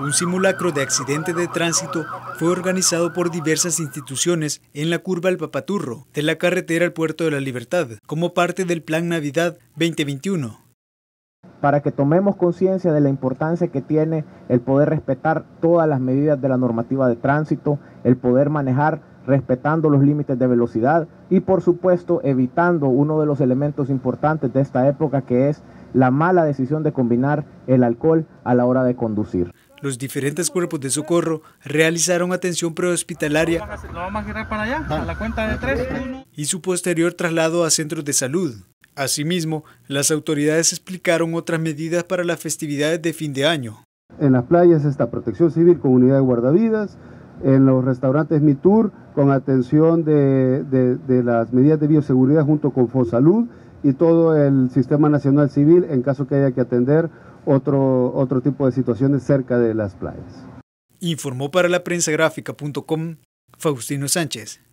un simulacro de accidente de tránsito fue organizado por diversas instituciones en la curva El Papaturro de la carretera al Puerto de la Libertad, como parte del Plan Navidad 2021. Para que tomemos conciencia de la importancia que tiene el poder respetar todas las medidas de la normativa de tránsito, el poder manejar respetando los límites de velocidad y, por supuesto, evitando uno de los elementos importantes de esta época, que es la mala decisión de combinar el alcohol a la hora de conducir. Los diferentes cuerpos de socorro realizaron atención prehospitalaria y su posterior traslado a centros de salud. Asimismo, las autoridades explicaron otras medidas para las festividades de fin de año. En las playas está Protección Civil con unidad de guardavidas, en los restaurantes Mitur con atención de las medidas de bioseguridad junto con Fosalud y todo el Sistema Nacional Civil en caso que haya que atender otro tipo de situaciones cerca de las playas. Informó para laprensagráfica.com Faustino Sánchez.